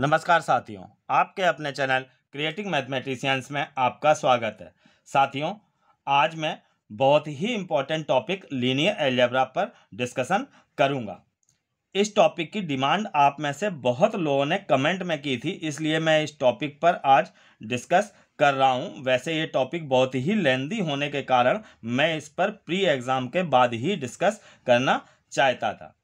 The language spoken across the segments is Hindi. नमस्कार साथियों, आपके अपने चैनल क्रिएटिंग मैथमेटिशियंस में आपका स्वागत है। साथियों, आज मैं बहुत ही इम्पोर्टेंट टॉपिक लीनियर एलजेब्रा पर डिस्कशन करूंगा। इस टॉपिक की डिमांड आप में से बहुत लोगों ने कमेंट में की थी, इसलिए मैं इस टॉपिक पर आज डिस्कस कर रहा हूं। वैसे ये टॉपिक बहुत ही लेंथी होने के कारण मैं इस पर प्री एग्ज़ाम के बाद ही डिस्कस करना चाहता था।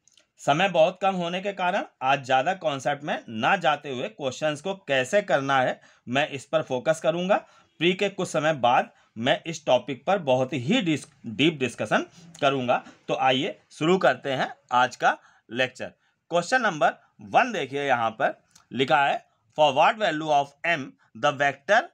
समय बहुत कम होने के कारण आज ज़्यादा कॉन्सेप्ट में ना जाते हुए क्वेश्चंस को कैसे करना है मैं इस पर फोकस करूंगा। प्री के कुछ समय बाद मैं इस टॉपिक पर बहुत ही डीप डिस्कशन करूंगा। तो आइए शुरू करते हैं आज का लेक्चर। क्वेश्चन नंबर 1 देखिए, यहाँ पर लिखा है for what value of m the vector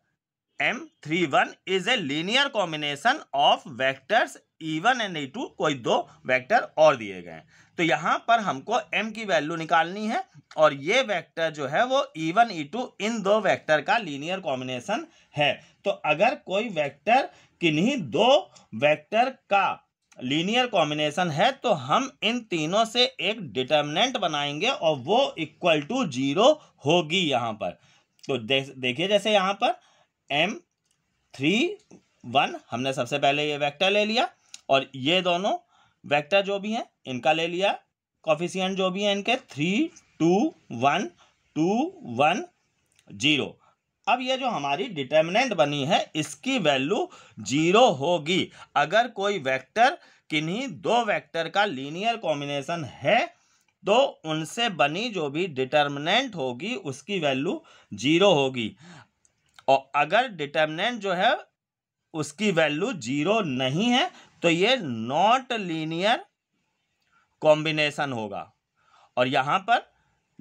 m31 is a linear combination of vectors e1 and e2। कोई दो वेक्टर और दिए गए हैं, तो यहाँ पर हमको m की वैल्यू निकालनी है और ये वेक्टर जो है वो e1 e2 इन दो वेक्टर का लीनियर कॉम्बिनेशन है। तो अगर कोई वेक्टर किन्हीं दो वेक्टर का लीनियर कॉम्बिनेशन है तो हम इन तीनों से एक डिटर्मिनेंट बनाएंगे और वो इक्वल टू 0 होगी। यहाँ पर तो देखिए, जैसे यहाँ पर m31 हमने सबसे पहले ये वेक्टर ले लिया और ये दोनों वेक्टर जो भी हैं इनका ले लिया कोफिशिएंट जो भी हैं इनके 3, 2, 1, 2, 1, 0। अब ये जो हमारी डिटर्मिनेंट बनी है इसकी वैल्यू 0 होगी। अगर कोई वेक्टर किन्हीं दो वेक्टर का लीनियर कॉम्बिनेशन है तो उनसे बनी जो भी डिटर्मिनेंट होगी उसकी वैल्यू 0 होगी, और अगर डिटर्मिनेंट जो है उसकी वैल्यू 0 नहीं है तो ये नॉट लीनियर कॉम्बिनेशन होगा। और यहाँ पर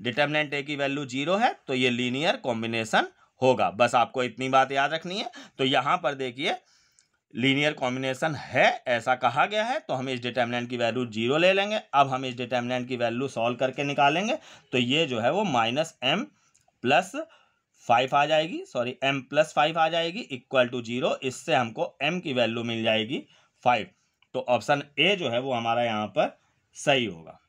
डिटर्मिनेंट ए की वैल्यू 0 है तो ये लीनियर कॉम्बिनेशन होगा। बस आपको इतनी बात याद रखनी है। तो यहाँ पर देखिए, लीनियर कॉम्बिनेशन है ऐसा कहा गया है, तो हम इस डिटर्मिनेंट की वैल्यू 0 ले लेंगे। अब हम इस डिटर्मिनेंट की वैल्यू सॉल्व करके निकालेंगे तो ये जो है वो -m + 5 आ जाएगी, सॉरी m + 5 आ जाएगी इक्वल टू 0। इससे हमको m की वैल्यू मिल जाएगी 5। तो ऑप्शन ए जो है वो हमारा यहाँ पर सही होगा।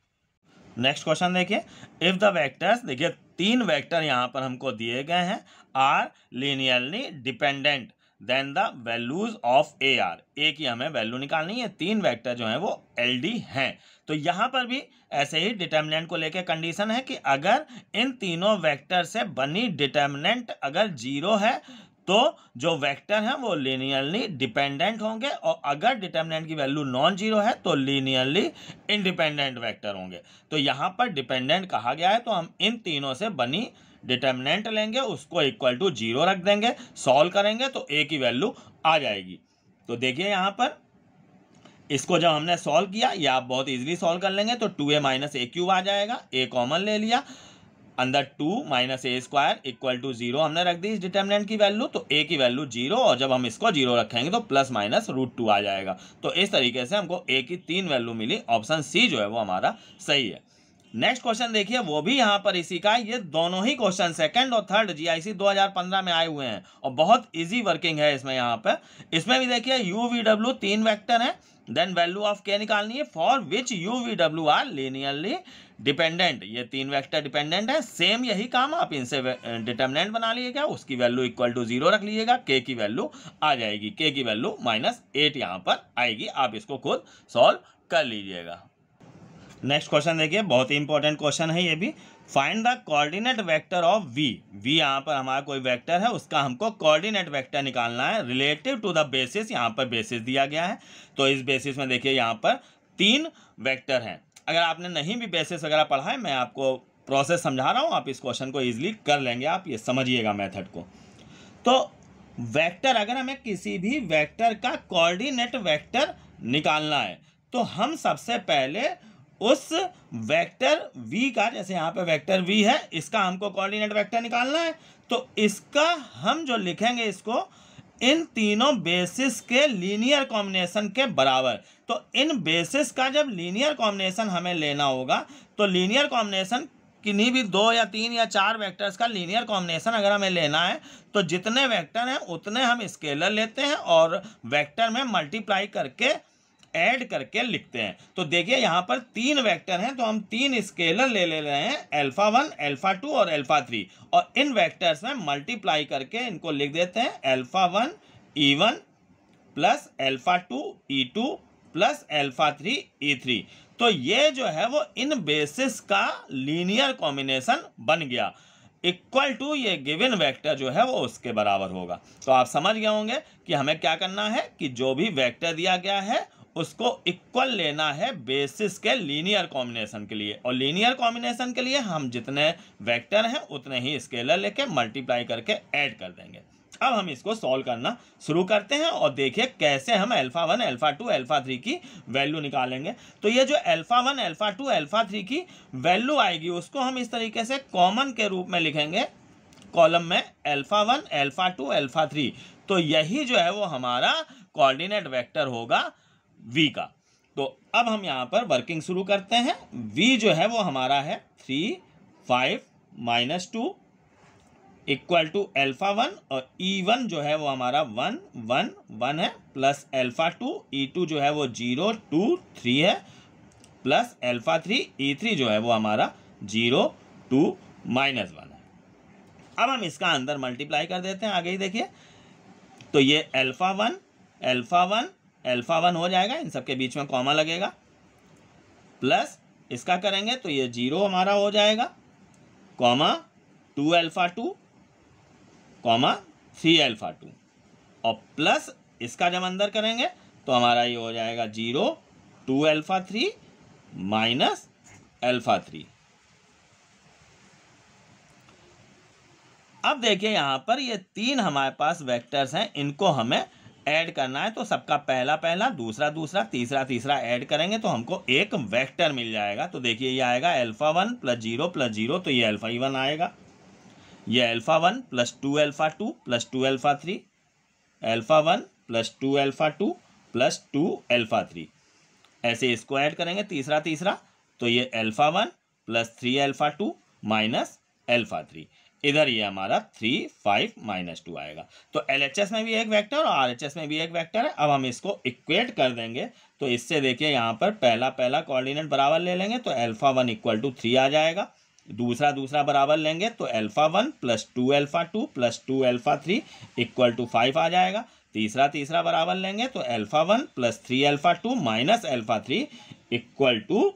नेक्स्ट क्वेश्चन देखिए, इफ़ द वेक्टर्स, देखिए तीन वेक्टर यहाँ पर हमको दिए गए हैं, are linearly dependent then the values of A are. ए की हमें वैल्यू निकालनी है। तीन वेक्टर जो हैं वो एल डी हैं, तो यहाँ पर भी ऐसे ही डिटर्मिनेंट को लेकर कंडीशन है कि अगर इन तीनों वेक्टर से बनी डिटर्मिनेंट अगर 0 है तो जो वेक्टर हैं वो लीनियरली डिपेंडेंट होंगे, और अगर डिटर्मिनेंट की वैल्यू नॉन 0 है तो लीनियरली इंडिपेंडेंट वेक्टर होंगे। तो यहाँ पर डिपेंडेंट कहा गया है, तो हम इन तीनों से बनी डिटर्मिनेंट लेंगे, उसको इक्वल टू 0 रख देंगे, सॉल्व करेंगे तो ए की वैल्यू आ जाएगी। तो देखिए यहाँ पर इसको जब हमने सॉल्व किया, या आप बहुत इजीली सॉल्व कर लेंगे, तो 2a - a³ आ जाएगा। a कॉमन ले लिया, अंदर 2 - a² इक्वल टू 0 हमने रख दी इस डिटर्मिनेंट की वैल्यू, तो a की वैल्यू 0, और जब हम इसको 0 रखेंगे तो ±√2 आ जाएगा। तो इस तरीके से हमको a की 3 वैल्यू मिली। ऑप्शन सी जो है वो हमारा सही है। नेक्स्ट क्वेश्चन देखिए, वो भी यहाँ पर इसी का, ये दोनों ही क्वेश्चन सेकंड और थर्ड जीआईसी 2015 में आए हुए हैं और बहुत इजी वर्किंग है इसमें। यहाँ पर इसमें भी देखिए, UVW तीन वेक्टर हैं, देन वैल्यू ऑफ के निकालनी है for which UVW are linearly dependent. ये तीन वेक्टर डिपेंडेंट है, सेम यही काम आप इनसे डिटर्मिनेंट बना लीजिएगा, उसकी वैल्यू इक्वल टू 0 रख लीजिएगा, के की वैल्यू आ जाएगी। के की वैल्यू -8 यहाँ पर आएगी। आप इसको खुद सॉल्व कर लीजिएगा। नेक्स्ट क्वेश्चन देखिए, बहुत ही इंपॉर्टेंट क्वेश्चन है ये भी। Find the coordinate vector of v। v यहाँ पर हमारा कोई वेक्टर है, उसका हमको कोऑर्डिनेट वेक्टर निकालना है रिलेटिव टू द बेसिस। यहाँ पर बेसिस दिया गया है, तो इस बेसिस में देखिए यहाँ पर तीन वेक्टर हैं। अगर आपने नहीं भी बेसिस वगैरह पढ़ा है, मैं आपको प्रोसेस समझा रहा हूँ, आप इस क्वेश्चन को ईजिली कर लेंगे। आप ये समझिएगा मेथड को। तो वेक्टर, अगर हमें किसी भी वेक्टर का कोऑर्डिनेट वेक्टर निकालना है तो हम सबसे पहले उस वेक्टर v का, जैसे यहाँ पे वेक्टर v है, इसका हमको कोऑर्डिनेट वेक्टर निकालना है। तो इसका हम जो लिखेंगे इसको इन तीनों बेसिस के लीनियर कॉम्बिनेशन के बराबर। तो इन बेसिस का जब लीनियर कॉम्बिनेशन हमें लेना होगा, तो लीनियर कॉम्बिनेशन किन्हीं भी दो या तीन या चार वेक्टर्स का लीनियर कॉम्बिनेशन अगर हमें लेना है तो जितने वेक्टर हैं उतने हम स्केलर लेते हैं और वेक्टर में मल्टीप्लाई करके ऐड करके लिखते हैं। तो देखिए यहाँ पर तीन वेक्टर हैं, तो हम तीन स्केलर ले रहे हैं, अल्फा वन, अल्फा टू और अल्फा थ्री, और इन वेक्टर्स में मल्टीप्लाई करके इनको लिख देते हैं अल्फा वन ई one plus alpha two plus alpha three ई थ्री। तो ये जो है वो इन बेसिस का लीनियर कॉम्बिनेशन बन गया, इक्वल टू ये गिवन वेक्टर जो है वो उसके बराबर होगा। तो आप समझ गए होंगे कि हमें क्या करना है कि जो भी वेक्टर दिया गया है उसको इक्वल लेना है बेसिस के लीनियर कॉम्बिनेशन के लिए, और लीनियर कॉम्बिनेशन के लिए हम जितने वेक्टर हैं उतने ही स्केलर लेके मल्टीप्लाई करके ऐड कर देंगे। अब हम इसको सॉल्व करना शुरू करते हैं और देखिए कैसे हम alpha one, alpha two, alpha three की वैल्यू निकालेंगे। तो ये जो alpha one, alpha two, alpha three की वैल्यू आएगी उसको हम इस तरीके से कॉमन के रूप में लिखेंगे कॉलम में, alpha one, alpha two, alpha three. तो यही जो है वो हमारा कोऑर्डिनेट वेक्टर होगा v का। तो अब हम यहाँ पर वर्किंग शुरू करते हैं। v जो है वो हमारा है 3, 5 -2 इक्वल टू अल्फा वन, और e1 जो है वो हमारा 1, 1, 1 है, प्लस अल्फा टू, e2 जो है वो 0, 2, 3 है, प्लस अल्फा थ्री, e3 जो है वो हमारा 0, 2, -1 है। अब हम इसका अंदर मल्टीप्लाई कर देते हैं, आगे ही देखिए। तो ये alpha one, alpha one, alpha one हो जाएगा, इन सब के बीच में कॉमा लगेगा, प्लस इसका करेंगे तो ये 0 हमारा हो जाएगा, comma 2 alpha two, comma 3 alpha two, और प्लस इसका जब अंदर करेंगे तो हमारा ये हो जाएगा 0, 2 alpha three minus alpha three. अब देखिए यहाँ पर ये तीन हमारे पास वेक्टर्स हैं, इनको हमें ऐड करना है। तो सबका पहला, दूसरा, तीसरा ऐड करेंगे तो हमको एक वेक्टर मिल जाएगा। तो देखिए ये आएगा अल्फा वन प्लस जीरो, तो ये अल्फा वन आएगा, ये alpha one plus two alpha three, alpha one plus two alpha three, ऐसे इसको ऐड करेंगे तीसरा, तो ये alpha one plus 3 alpha two minus alpha three, इधर ये हमारा 3, 5 -2 आएगा। तो LHS में भी एक वेक्टर और RHS में भी एक वेक्टर है। अब हम इसको इक्वेट कर देंगे, तो इससे देखिए यहाँ पर पहला कोऑर्डिनेट बराबर ले लेंगे तो अल्फा वन इक्वल टू 3 आ जाएगा, दूसरा बराबर लेंगे तो alpha one plus two alpha three equal to 5 आ जाएगा, तीसरा बराबर लेंगे तो alpha one plus 3 alpha two minus alpha three equal to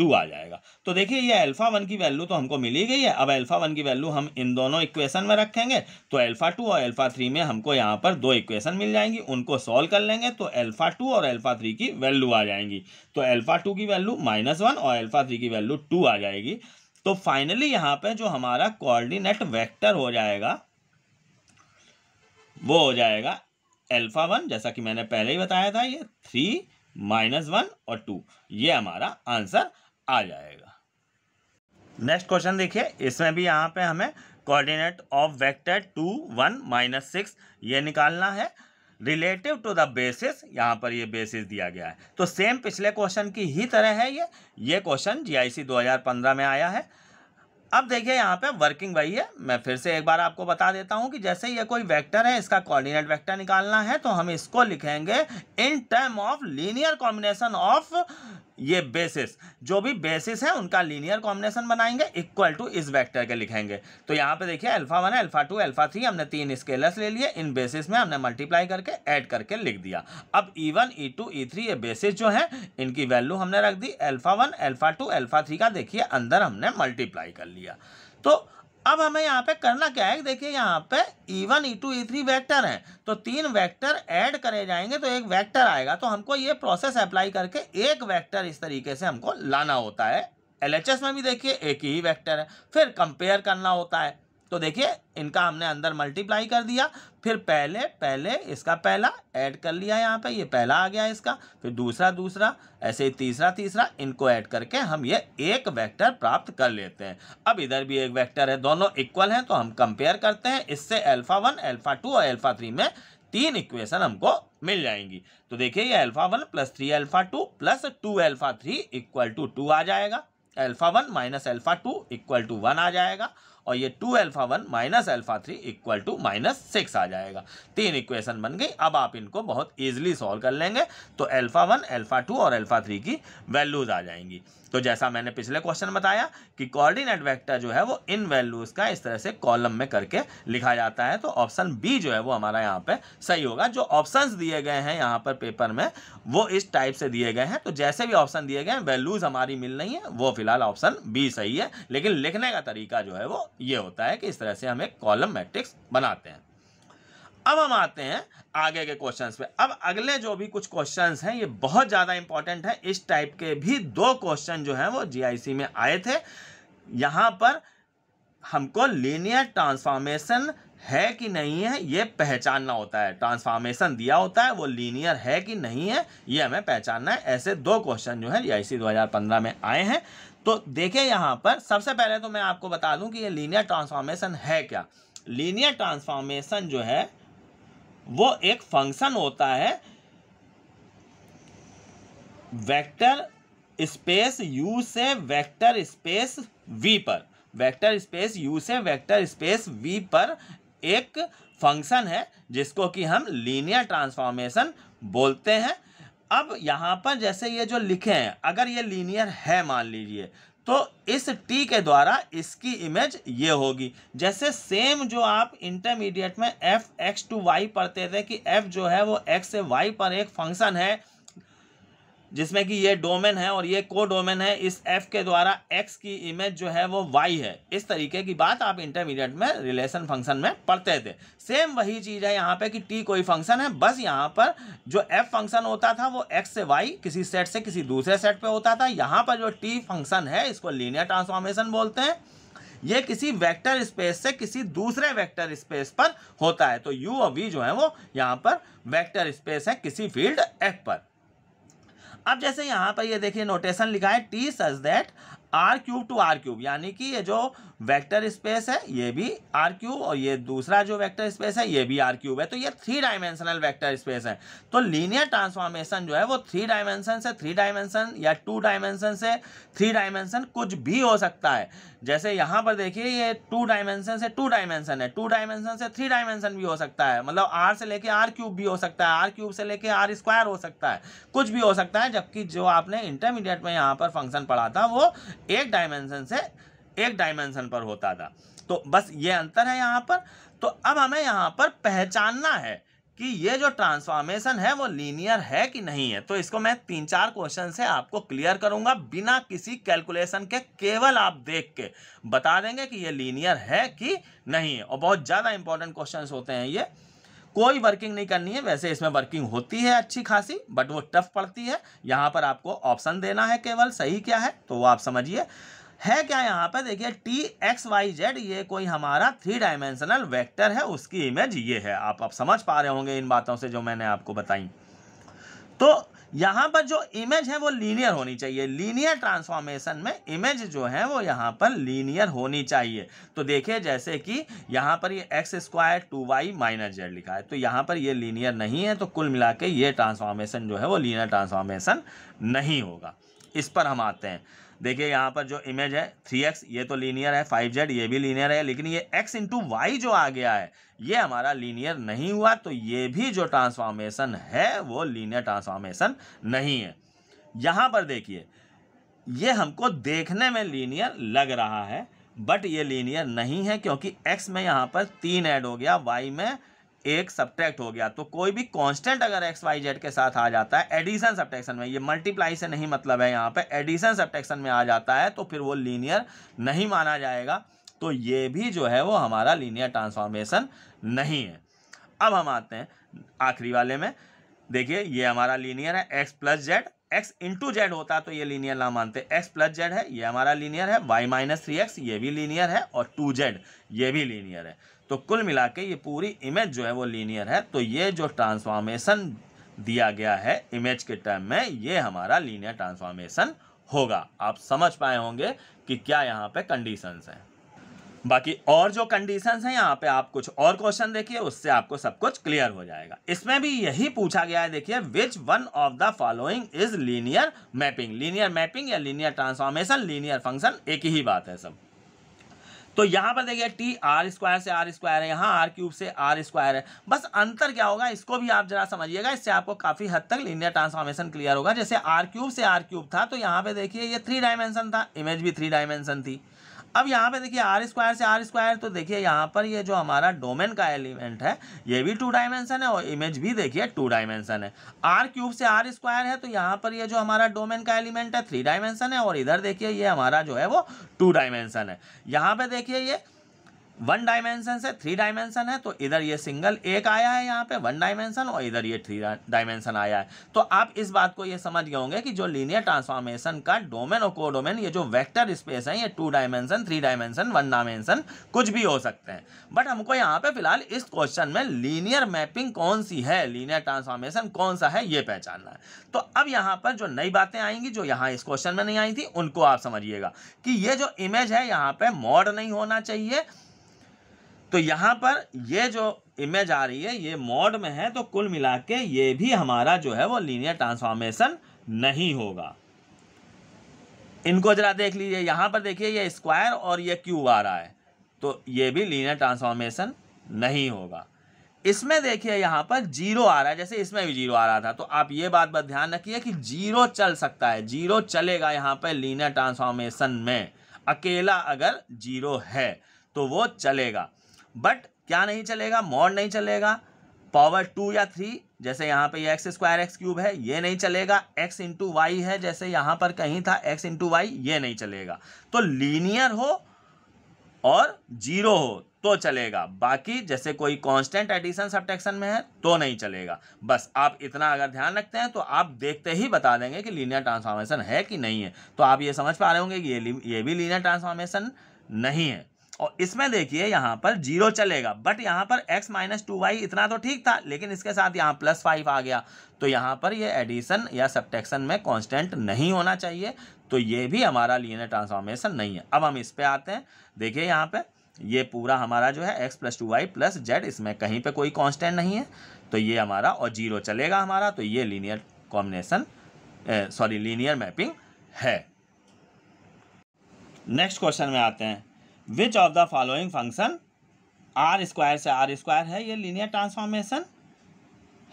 -2 आ जाएगा। तो देखिए ये अल्फा वन की वैल्यू तो हमको मिली गई है। अब अल्फा वन की वैल्यू हम इन दोनों इक्वेशन में रखेंगे, तो अल्फा टू और अल्फा थ्री में हमको यहाँ पर दो इक्वेशन मिल जाएंगी, उनको सॉल्व कर लेंगे तो अल्फा टू और अल्फा थ्री की वैल्यू आ जाएंगी। तो अल्फा टू की वैल्यू -1 और अल्फा थ्री की वैल्यू 2 आ जाएगी। तो फाइनली यहाँ पर जो हमारा कोऑर्डिनेट वेक्टर हो जाएगा वो हो जाएगा अल्फा वन, जैसा कि मैंने पहले ही बताया था, ये 3, -1 और 2, ये हमारा आंसर आ जाएगा। नेक्स्ट क्वेश्चन देखिए, इसमें भी यहाँ पे हमें कोऑर्डिनेट ऑफ वेक्टर 2, 1, -6 ये निकालना है रिलेटिव टू द बेसिस। यहाँ पर ये बेसिस दिया गया है, तो सेम पिछले क्वेश्चन की ही तरह है। ये क्वेश्चन GIC 2015 में आया है। अब देखिए यहाँ पे वर्किंग वही है, मैं फिर से एक बार आपको बता देता हूँ कि जैसे ये कोई वेक्टर है, इसका कोऑर्डिनेट वेक्टर निकालना है, तो हम इसको लिखेंगे in term of linear combination of ये बेसिस। जो भी बेसिस है उनका लीनियर कॉम्बिनेशन बनाएंगे, इक्वल टू इस वेक्टर के लिखेंगे। तो यहाँ पे देखिए alpha one, alpha two, alpha three, हमने 3 स्केलर्स ले लिए, इन बेसिस में हमने मल्टीप्लाई करके ऐड करके लिख दिया। अब e1, e2, e3 ये बेसिस जो है इनकी वैल्यू हमने रख दी, alpha one, alpha two, alpha three का देखिए अंदर हमने मल्टीप्लाई कर लिया। तो अब हमें यहाँ पे करना क्या है, देखिए यहाँ पे e1, e2, e3 वेक्टर हैं, तो 3 वेक्टर ऐड करे जाएंगे तो एक वेक्टर आएगा। तो हमको ये प्रोसेस अप्लाई करके एक वेक्टर इस तरीके से हमको लाना होता है। LHS में भी देखिए एक ही वेक्टर है, फिर कंपेयर करना होता है। तो देखिए इनका हमने अंदर मल्टीप्लाई कर दिया, फिर पहले इसका पहला ऐड कर लिया, यहाँ पे ये पहला आ गया इसका, फिर दूसरा, ऐसे ही तीसरा, इनको ऐड करके हम ये एक वेक्टर प्राप्त कर लेते हैं। अब इधर भी एक वेक्टर है, दोनों इक्वल हैं, तो हम कंपेयर करते हैं। इससे अल्फा वन, अल्फा टू और अल्फा थ्री में 3 इक्वेशन हमको मिल जाएंगी। तो देखिए ये alpha one plus 3 alpha two plus 2 alpha three equal to 2 आ जाएगा, alpha one minus alpha two equal to 1 आ जाएगा, और ये 2α1 माइनस α3 इक्वल टू -6 आ जाएगा। तीन इक्वेशन बन गई। अब आप इनको बहुत ईजिली सॉल्व कर लेंगे तो α1, α2 और α3 की वैल्यूज आ जाएंगी। तो जैसा मैंने पिछले क्वेश्चन बताया कि कोऑर्डिनेट वेक्टर जो है वो इन वैल्यूज का इस तरह से कॉलम में करके लिखा जाता है। तो ऑप्शन बी जो है वो हमारा यहाँ पे सही होगा। जो ऑप्शंस दिए गए हैं यहाँ पर पेपर में वो इस टाइप से दिए गए हैं। तो जैसे भी ऑप्शन दिए गए हैं वैल्यूज हमारी मिल रही है, वो फिलहाल ऑप्शन बी सही है। लेकिन लिखने का तरीका जो है वो ये होता है कि इस तरह से हम एक कॉलम मैट्रिक्स बनाते हैं। अब हम आते हैं आगे के क्वेश्चंस पे। अब अगले जो भी कुछ क्वेश्चंस हैं ये बहुत ज़्यादा इंपॉर्टेंट है। इस टाइप के भी दो क्वेश्चन जो हैं वो जीआईसी में आए थे। यहाँ पर हमको लीनियर ट्रांसफॉर्मेशन है कि नहीं है ये पहचानना होता है। ट्रांसफॉर्मेशन दिया होता है, वो लीनियर है कि नहीं है ये हमें पहचानना है। ऐसे दो क्वेश्चन जो है जीआईसी 2015 में आए हैं। तो देखिए यहाँ पर सबसे पहले तो मैं आपको बता दूं कि ये लीनियर ट्रांसफॉर्मेशन है क्या। लीनियर ट्रांसफॉर्मेशन जो है वो एक फंक्शन होता है वेक्टर स्पेस यू से वेक्टर स्पेस वी पर। वेक्टर स्पेस यू से वेक्टर स्पेस वी पर एक फंक्शन है जिसको कि हम लीनियर ट्रांसफॉर्मेशन बोलते हैं। अब यहाँ पर जैसे ये जो लिखे हैं, अगर ये लीनियर है मान लीजिए, तो इस टी के द्वारा इसकी इमेज ये होगी। जैसे सेम जो आप इंटरमीडिएट में f(x) to y पढ़ते थे कि f जो है वो x से y पर एक फंक्शन है जिसमें कि ये डोमेन है और ये को डोमेन है। इस f के द्वारा x की इमेज जो है वो y है। इस तरीके की बात आप इंटरमीडिएट में रिलेशन फंक्शन में पढ़ते थे। सेम वही चीज़ है यहाँ पे कि t कोई फंक्शन है, बस यहाँ पर जो f फंक्शन होता था वो x से y किसी सेट से किसी दूसरे सेट पे होता था। यहाँ पर जो t फंक्शन है इसको लीनियर ट्रांसफॉर्मेशन बोलते हैं। ये किसी वेक्टर स्पेस से किसी दूसरे वेक्टर स्पेस पर होता है। तो u और v जो है वो यहाँ पर वेक्टर स्पेस है किसी फील्ड f पर। अब जैसे यहाँ पर ये देखिए नोटेशन लिखा है t such that r³ to r³, यानी कि ये जो वेक्टर स्पेस है ये भी r³ और ये दूसरा जो वेक्टर स्पेस है ये भी r³ है। तो ये 3 डायमेंशनल वेक्टर स्पेस है। तो लीनियर ट्रांसफॉर्मेशन जो है वो 3 डायमेंशन से 3 डायमेंशन या 2 डायमेंशन से 3 डायमेंशन कुछ भी हो सकता है। जैसे यहाँ पर देखिए ये 2 डायमेंशन से 2 डायमेंशन है, 2 डायमेंशन से 3 डायमेंशन भी हो सकता है। मतलब आर से लेके r³ भी हो सकता है, r³ से लेके r² हो सकता है, कुछ भी हो सकता है। जबकि जो आपने इंटरमीडिएट में यहाँ पर फंक्शन पढ़ा था वो 1 डायमेंशन से 1 डायमेंशन पर होता था। तो बस ये अंतर है यहाँ पर। तो अब हमें यहाँ पर पहचानना है कि ये जो ट्रांसफॉर्मेशन है वो लीनियर है कि नहीं है। तो इसको मैं 3-4 क्वेश्चन से आपको क्लियर करूंगा बिना किसी कैलकुलेशन के। केवल आप देख के बता देंगे कि ये लीनियर है कि नहीं है। और बहुत ज़्यादा इंपॉर्टेंट क्वेश्चन होते हैं ये, कोई वर्किंग नहीं करनी है। वैसे इसमें वर्किंग होती है अच्छी खासी, बट वो टफ पड़ती है। यहाँ पर आपको ऑप्शन देना है केवल, सही क्या है तो वो आप समझिए है क्या। यहाँ पर देखिए t x y z ये कोई हमारा 3 डायमेंशनल वेक्टर है, उसकी इमेज ये है। आप समझ पा रहे होंगे इन बातों से जो मैंने आपको बताई। तो यहाँ पर जो इमेज है वो लीनियर होनी चाहिए। लीनियर ट्रांसफॉर्मेशन में इमेज जो है वो यहाँ पर लीनियर होनी चाहिए। तो देखिए जैसे कि यहाँ पर ये x² to y - z लिखा है, तो यहाँ पर ये लीनियर नहीं है। तो कुल मिला के ये ट्रांसफॉर्मेशन जो है वो लीनियर ट्रांसफॉर्मेशन नहीं होगा। इस पर हम आते हैं। देखिए यहाँ पर जो इमेज है 3x ये तो लीनियर है, 5z ये भी लीनियर है, लेकिन ये x into y जो आ गया है ये हमारा लीनियर नहीं हुआ। तो ये भी जो ट्रांसफॉर्मेशन है वो लीनियर ट्रांसफॉर्मेशन नहीं है। यहाँ पर देखिए ये हमको देखने में लीनियर लग रहा है बट ये लीनियर नहीं है, क्योंकि x में यहाँ पर 3 ऐड हो गया, y में 1 सब्ट्रैक्ट हो गया। तो कोई भी कांस्टेंट अगर x y z के साथ आ जाता है एडिशन सब्ट्रैक्शन में, ये मल्टीप्लाई से नहीं मतलब है, यहाँ पे एडिशन सब्ट्रैक्शन में आ जाता है, तो फिर वो लीनियर नहीं माना जाएगा। तो ये भी जो है वो हमारा लीनियर ट्रांसफॉर्मेशन नहीं है। अब हम आते हैं आखिरी वाले में। देखिए ये हमारा लीनियर है x + z, x into z होता तो ये लीनियर ना मानते। x + z है ये हमारा लीनियर है, y - 3x ये भी लीनियर है और 2z ये भी लीनियर है। तो कुल मिला के ये पूरी इमेज जो है वो लीनियर है। तो ये जो ट्रांसफॉर्मेशन दिया गया है इमेज के टर्म में ये हमारा लीनियर ट्रांसफॉर्मेशन होगा। आप समझ पाए होंगे कि क्या यहाँ पे कंडीशंस हैं। बाकी और जो कंडीशंस हैं यहाँ पे आप कुछ और क्वेश्चन देखिए, उससे आपको सब कुछ क्लियर हो जाएगा। इसमें भी यही पूछा गया है। देखिए which one of the following is linear mapping. Linear mapping या लीनियर ट्रांसफॉर्मेशन, लीनियर फंक्शन एक ही बात है सब। तो यहाँ पर देखिए टी आर स्क्वायर से आर स्क्वायर है, यहाँ आर क्यूब से आर स्क्वायर है। बस अंतर क्या होगा इसको भी आप जरा समझिएगा, इससे आपको काफ़ी हद तक लीनियर ट्रांसफॉर्मेशन क्लियर होगा। जैसे आर क्यूब था तो यहाँ पे देखिए ये थ्री डायमेंशन था, इमेज भी थ्री डायमेंशन थी। अब यहाँ पे देखिए आर स्क्वायर से आर स्क्वायर, तो देखिए यहाँ पर ये जो हमारा डोमेन का एलिमेंट है ये भी टू डायमेंशन है और इमेज भी देखिए टू डायमेंशन है। आर क्यूब से आर स्क्वायर है तो यहाँ पर ये जो हमारा डोमेन का एलिमेंट है थ्री डायमेंशन है और इधर देखिए ये हमारा जो है वो टू डायमेंशन है। यहाँ पे देखिए ये वन डायमेंशन से थ्री डायमेंशन है तो इधर ये सिंगल एक आया है यहाँ पे वन डायमेंशन और इधर ये थ्री डायमेंशन आया है। तो आप इस बात को ये समझ गए होंगे कि जो लीनियर ट्रांसफॉर्मेशन का डोमेन और कोडोमेन ये जो वेक्टर स्पेस है ये two dimension, three dimension, one dimension कुछ भी हो सकते हैं। बट हमको यहाँ पे फिलहाल इस क्वेश्चन में लीनियर मैपिंग कौन सी है, लीनियर ट्रांसफॉर्मेशन कौन सा है ये पहचानना है। तो अब यहाँ पर जो नई बातें आएंगी जो यहाँ इस क्वेश्चन में नहीं आई थी उनको आप समझिएगा कि ये जो इमेज है यहाँ पर मॉड नहीं होना चाहिए। तो यहाँ पर ये जो इमेज आ रही है ये मॉड में है तो कुल मिला के ये भी हमारा जो है वो लीनियर ट्रांसफॉर्मेशन नहीं होगा। इनको जरा देख लीजिए, यहाँ पर देखिए ये स्क्वायर और ये क्यूब आ रहा है तो ये भी लीनियर ट्रांसफॉर्मेशन नहीं होगा। इसमें देखिए यहाँ पर जीरो आ रहा है, जैसे इसमें भी जीरो आ रहा था तो आप ये बात ध्यान रखिए कि जीरो चल सकता है, जीरो चलेगा यहाँ पर लीनियर ट्रांसफॉर्मेशन में, अकेला अगर जीरो है तो वो चलेगा। बट क्या नहीं चलेगा, मॉड नहीं चलेगा, पावर टू या थ्री, जैसे यहाँ पे ये एक्स स्क्वायर एक्स क्यूब है ये नहीं चलेगा, एक्स इंटू वाई है जैसे यहाँ पर कहीं था एक्स इंटू वाई ये नहीं चलेगा। तो लीनियर हो और जीरो हो तो चलेगा, बाकी जैसे कोई कांस्टेंट एडिशन सबट्रैक्शन में है तो नहीं चलेगा। बस आप इतना अगर ध्यान रखते हैं तो आप देखते ही बता देंगे कि लीनियर ट्रांसफॉर्मेशन है कि नहीं है। तो आप ये समझ पा रहे होंगे कि ये भी लीनियर ट्रांसफॉर्मेशन नहीं है। और इसमें देखिए यहाँ पर जीरो चलेगा बट यहाँ पर x माइनस टू वाई इतना तो ठीक था लेकिन इसके साथ यहाँ प्लस फाइव आ गया तो यहाँ पर ये एडिशन या सब्ट्रैक्शन में कांस्टेंट नहीं होना चाहिए तो ये भी हमारा लीनियर ट्रांसफॉर्मेशन नहीं है। अब हम इस पे आते हैं, देखिए यहाँ पे ये पूरा हमारा जो है x plus two Y plus Z, इसमें कहीं पर कोई कांस्टेंट नहीं है तो ये हमारा और जीरो चलेगा हमारा, तो ये लीनियर कॉम्बिनेशन लीनियर मैपिंग है। नेक्स्ट क्वेश्चन में आते हैं, which of the following function R square से आर स्क्वायर है ये लीनियर ट्रांसफॉर्मेशन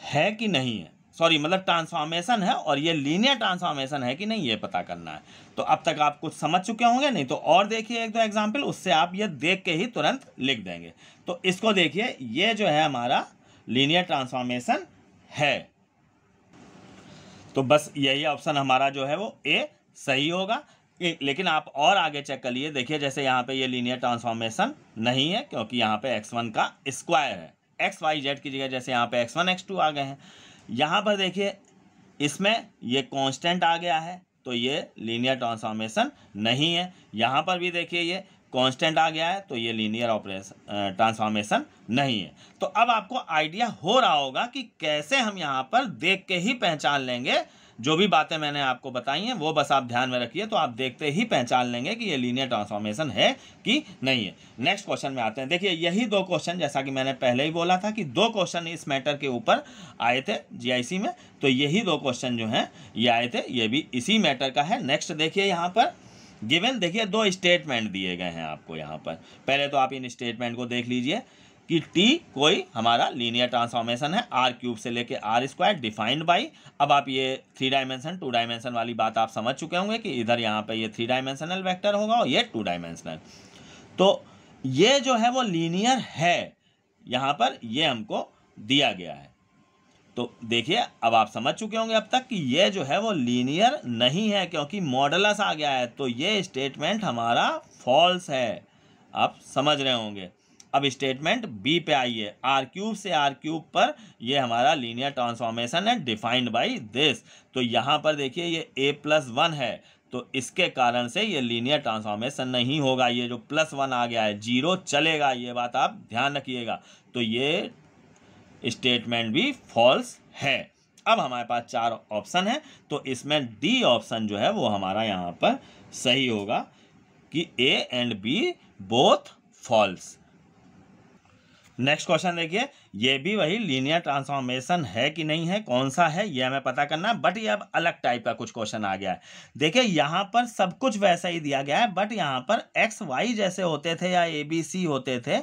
है कि नहीं है, ट्रांसफॉर्मेशन है और ये लीनियर ट्रांसफॉर्मेशन है कि नहीं ये पता करना है। तो अब तक आप कुछ समझ चुके होंगे, नहीं तो और देखिए एक दो एग्जाम्पल, उससे आप ये देख के ही तुरंत लिख देंगे। तो इसको देखिए ये जो है हमारा लीनियर ट्रांसफॉर्मेशन है तो बस यही ऑप्शन हमारा जो है वो ए सही होगा। लेकिन आप और आगे चेक करिए, देखिए जैसे यहाँ पे ये लीनियर ट्रांसफॉर्मेशन नहीं है क्योंकि यहाँ पे x1 का स्क्वायर है, एक्स वाई जेड की जगह जैसे यहाँ पे x1 x2 आ गए हैं। यहाँ पर देखिए इसमें ये कांस्टेंट आ गया है तो ये लीनियर ट्रांसफॉर्मेशन नहीं है। यहाँ पर भी देखिए ये कांस्टेंट आ गया है तो ये लीनियर ऑपरेशन ट्रांसफॉर्मेशन नहीं है। तो अब आपको आइडिया हो रहा होगा कि कैसे हम यहाँ पर देख के ही पहचान लेंगे, जो भी बातें मैंने आपको बताई हैं वो बस आप ध्यान में रखिए तो आप देखते ही पहचान लेंगे कि ये लीनियर ट्रांसफॉर्मेशन है कि नहीं है। नेक्स्ट क्वेश्चन में आते हैं, देखिए यही दो क्वेश्चन, जैसा कि मैंने पहले ही बोला था कि दो क्वेश्चन इस मैटर के ऊपर आए थे जीआईसी में, तो यही दो क्वेश्चन जो हैं ये आए थे, ये भी इसी मैटर का है। नेक्स्ट देखिए यहाँ पर गिवन, देखिए दो स्टेटमेंट दिए गए हैं आपको यहाँ पर, पहले तो आप इन स्टेटमेंट को देख लीजिए कि टी कोई हमारा लीनियर ट्रांसफॉर्मेशन है आर क्यूब से लेके आर स्क्वायर डिफाइंड बाई, अब आप ये थ्री डायमेंशन टू डायमेंशन वाली बात आप समझ चुके होंगे कि इधर यहाँ पे ये थ्री डायमेंशनल वेक्टर होगा और ये टू डायमेंशनल, तो ये जो है वो लीनियर है यहाँ पर ये हमको दिया गया है। तो देखिए अब आप समझ चुके होंगे अब तक कि ये जो है वो लीनियर नहीं है क्योंकि मॉडुलस आ गया है तो ये स्टेटमेंट हमारा फॉल्स है, आप समझ रहे होंगे। अब स्टेटमेंट बी पे आइए, आर क्यूब से आर क्यूब पर ये हमारा लीनियर ट्रांसफॉर्मेशन है डिफाइंड बाय दिस, तो यहाँ पर देखिए ये ए प्लस वन है तो इसके कारण से ये लीनियर ट्रांसफॉर्मेशन नहीं होगा, ये जो प्लस वन आ गया है जीरो चलेगा, ये बात आप ध्यान रखिएगा। तो ये स्टेटमेंट भी फॉल्स है। अब हमारे पास चार ऑप्शन है तो इसमें डी ऑप्शन जो है वो हमारा यहाँ पर सही होगा कि ए and B both false. Next question देखिए, ये भी वही लीनियर ट्रांसफॉर्मेशन है कि नहीं है, कौन सा है, ये हमें पता करना है। बट ये अब अलग टाइप का कुछ क्वेश्चन आ गया है। देखिए यहाँ पर सब कुछ वैसा ही दिया गया है, बट यहाँ पर एक्स वाई जैसे होते थे या ए बी सी होते थे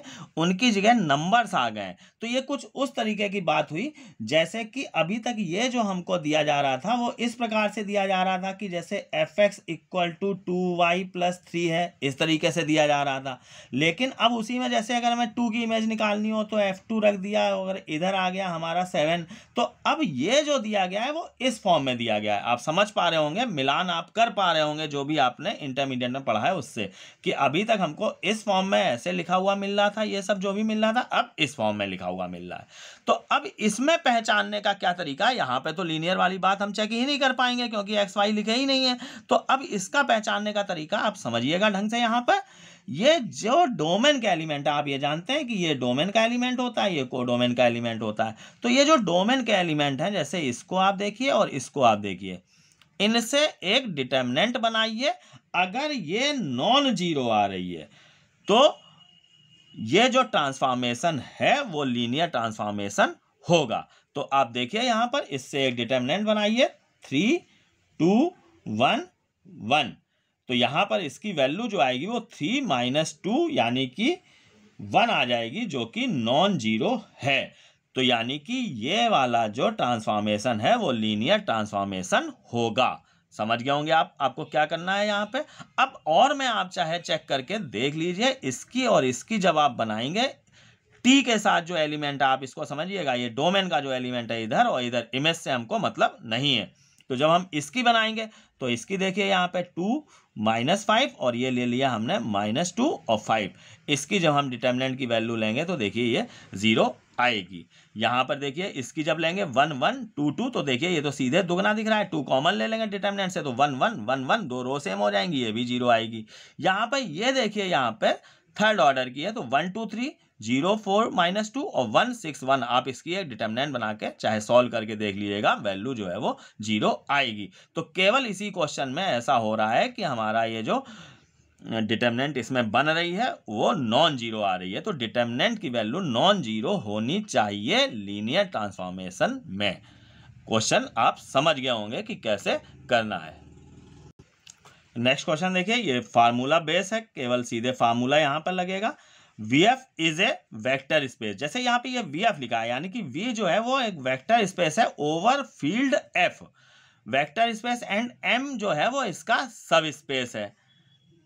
उनकी जगह नंबर्स आ गए। तो ये कुछ उस तरीके की बात हुई जैसे कि अभी तक ये जो हमको दिया जा रहा था वो इस प्रकार से दिया जा रहा था कि जैसे f x equal to 2y + 3 है, इस तरीके से दिया जा रहा था। लेकिन अब उसी में जैसे अगर हमें 2 की इमेज निकालनी हो तो f2 रख दिया, अगर इधर आ गया हमारा 7। तो अब ये जो दिया गया है वो इस फॉर्म में दिया गया है। आप समझ पा रहे होंगे, मिलान आप कर पा रहे होंगे जो भी आपने इंटरमीडिएट में पढ़ा है उससे, कि अभी तक हमको इस फॉर्म में ऐसे लिखा हुआ मिल रहा था, ये सब जो भी मिल रहा था अब इस फॉर्म में लिखा हुआ मिल रहा है। तो अब इसमें पहचानने का क्या तरीका है? यहाँ पर तो लीनियर वाली बात हम चेक ही नहीं कर पाएंगे क्योंकि एक्स वाई लिखे ही नहीं है। तो अब इसका पहचानने का तरीका आप समझिएगा ढंग से। यहाँ पर ये जो डोमेन का एलिमेंट है, आप ये जानते हैं कि ये डोमेन का एलिमेंट होता है, ये कोडोमेन का एलिमेंट होता है। तो ये जो डोमेन का एलिमेंट है, जैसे इसको आप देखिए और इसको आप देखिए, इनसे एक डिटर्मिनेंट बनाइए। अगर ये नॉन जीरो आ रही है तो ये जो ट्रांसफॉर्मेशन है वो लीनियर ट्रांसफॉर्मेशन होगा। तो आप देखिए यहाँ पर इससे एक डिटर्मिनेंट बनाइए 3, 2, 1, 1। तो यहाँ पर इसकी वैल्यू जो आएगी वो 3 - 2 यानी कि 1 आ जाएगी, जो कि नॉन जीरो है। तो यानी कि ये वाला जो ट्रांसफॉर्मेशन है वो लीनियर ट्रांसफॉर्मेशन होगा। समझ गए होंगे आप, आपको क्या करना है यहाँ पे। अब और मैं आप चाहे चेक करके देख लीजिए, इसकी और इसकी जब आप बनाएंगे टी के साथ जो एलिमेंट है, आप इसको समझिएगा ये डोमेन का जो एलिमेंट है इधर और इधर, इमेज से हमको मतलब नहीं है। तो जब हम इसकी बनाएंगे तो इसकी देखिए यहाँ पे 2 - 5 और ये ले लिया हमने -2 और 5। इसकी जब हम डिटर्मिनेंट की वैल्यू लेंगे तो देखिए ये 0 आएगी। यहाँ पर देखिए इसकी जब लेंगे 1, 1, 2, 2 तो देखिए ये तो सीधे दुगना दिख रहा है, 2 कॉमन ले लेंगे डिटर्मिनेंट से तो 1, 1, 1, 1, 2 रो सेम हो जाएंगी, ये भी 0 आएगी। यहाँ पर ये देखिए यहाँ पे थर्ड ऑर्डर की है तो 1, 2, 3, 0, 4 - 2 और 1, 6, 1। आप इसकी एक डिटर्मिनेंट बना के चाहे सॉल्व करके देख लीजिएगा, वैल्यू जो है वो 0 आएगी। तो केवल इसी क्वेश्चन में ऐसा हो रहा है कि हमारा ये जो डिटर्मिनेंट इसमें बन रही है वो नॉन जीरो आ रही है। तो डिटर्मिनेंट की वैल्यू नॉन जीरो होनी चाहिए लीनियर ट्रांसफॉर्मेशन में। क्वेश्चन आप समझ गए होंगे कि कैसे करना है। नेक्स्ट क्वेश्चन देखिए, ये फार्मूला बेस है, केवल सीधे फार्मूला यहाँ पर लगेगा। VF is a vector space, जैसे यहाँ पे ये VF लिखा है यानी कि V जो है वो एक वेक्टर स्पेस है over field F। Vector space and M जो है वो इसका सब स्पेस है।